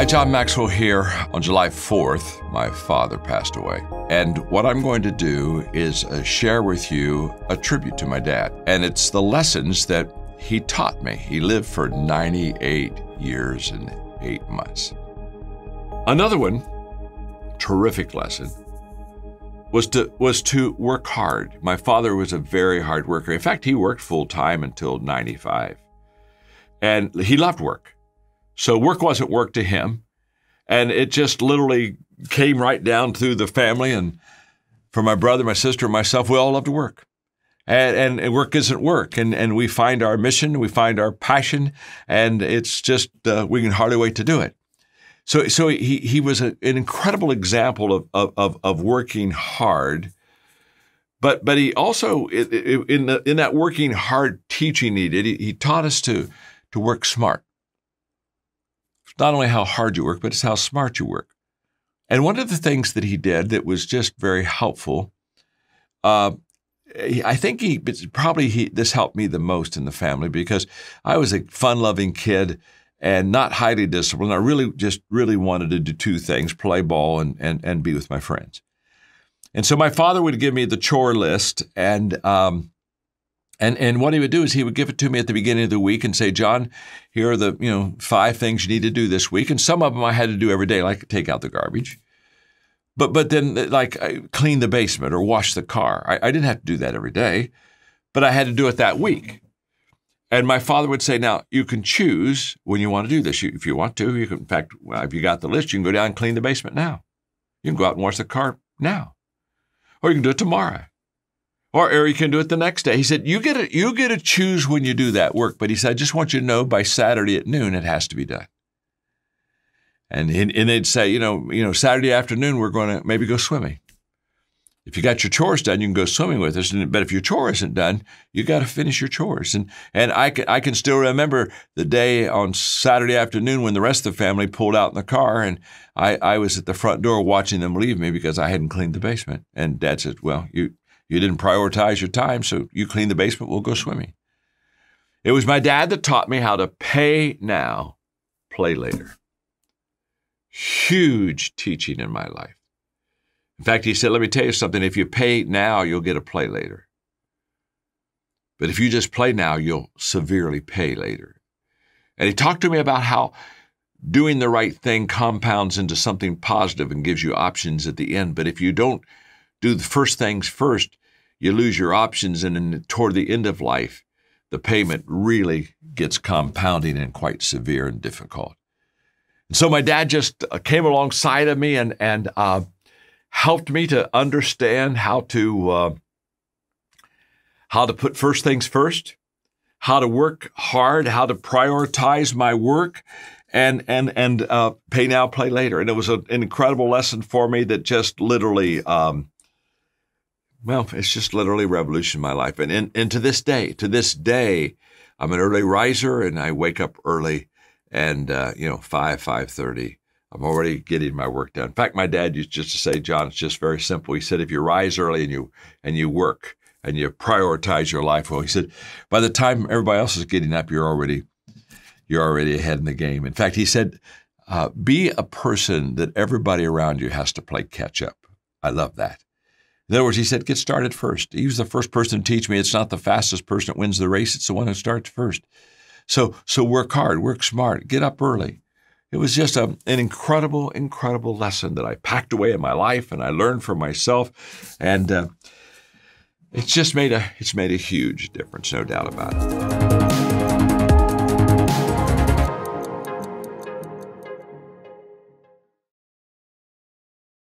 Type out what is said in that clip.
Hi, John Maxwell here. On July 4th, my father passed away. And what I'm going to do is share with you a tribute to my dad. And it's the lessons that he taught me. He lived for 98 years and 8 months. Another one, terrific lesson, was to work hard. My father was a very hard worker. In fact, he worked full time until 95. And he loved work. So work wasn't work to him, and it just literally came right down through the family. And for my brother, my sister, and myself, we all love to work. And work isn't work, and we find our mission, we find our passion, and it's just we can hardly wait to do it. So he was an incredible example of working hard, but he also in that working hard teaching he did, he taught us to work smart. Not only how hard you work, but it's how smart you work. And one of the things that he did that was just very helpful, this helped me the most in the family because I was a fun-loving kid and not highly disciplined. I really wanted to do two things, play ball and be with my friends. And so my father would give me the chore list, and what he would do is he would give it to me at the beginning of the week and say, John, here are the 5 things you need to do this week. And some of them I had to do every day, like take out the garbage. But then like clean the basement or wash the car. I didn't have to do that every day, but I had to do it that week. And my father would say, now, you can choose when you want to do this. If you want to, you can, in fact, if you got the list, you can go down and clean the basement now. You can go out and wash the car now. Or you can do it tomorrow. Or you can do it the next day. He said, you get to choose when you do that work. But he said, I just want you to know by Saturday at noon, it has to be done. And they'd say, Saturday afternoon, we're going to maybe go swimming. If you got your chores done, you can go swimming with us. But if your chore isn't done, you got to finish your chores. And I can still remember the day on Saturday afternoon when the rest of the family pulled out in the car, and I was at the front door watching them leave me because I hadn't cleaned the basement. And Dad said, well, you didn't prioritize your time, so you clean the basement, we'll go swimming. It was my dad that taught me how to pay now, play later. Huge teaching in my life. In fact, he said, let me tell you something, if you pay now, you'll get a play later. But if you just play now, you'll severely pay later. And he talked to me about how doing the right thing compounds into something positive and gives you options at the end. But if you don't do the first things first, you lose your options, and then toward the end of life, the payment really gets compounding and quite severe and difficult. And so my dad just came alongside of me and helped me to understand how to put first things first, how to work hard, how to prioritize my work, and pay now, play later. And it was an incredible lesson for me that just literally. Well, it's just literally revolutioned my life. And to this day, I'm an early riser, and I wake up early, and 5:30, I'm already getting my work done. In fact, my dad used just to say, John, it's just very simple. He said, if you rise early and you work and you prioritize your life well, he said, by the time everybody else is getting up, you're already ahead in the game. In fact, he said, be a person that everybody around you has to play catch up. I love that. In other words, he said, get started first. He was the first person to teach me it's not the fastest person that wins the race, it's the one who starts first. So work hard, work smart, get up early. It was just an incredible, incredible lesson that I packed away in my life and I learned for myself. And it's made a huge difference, no doubt about it.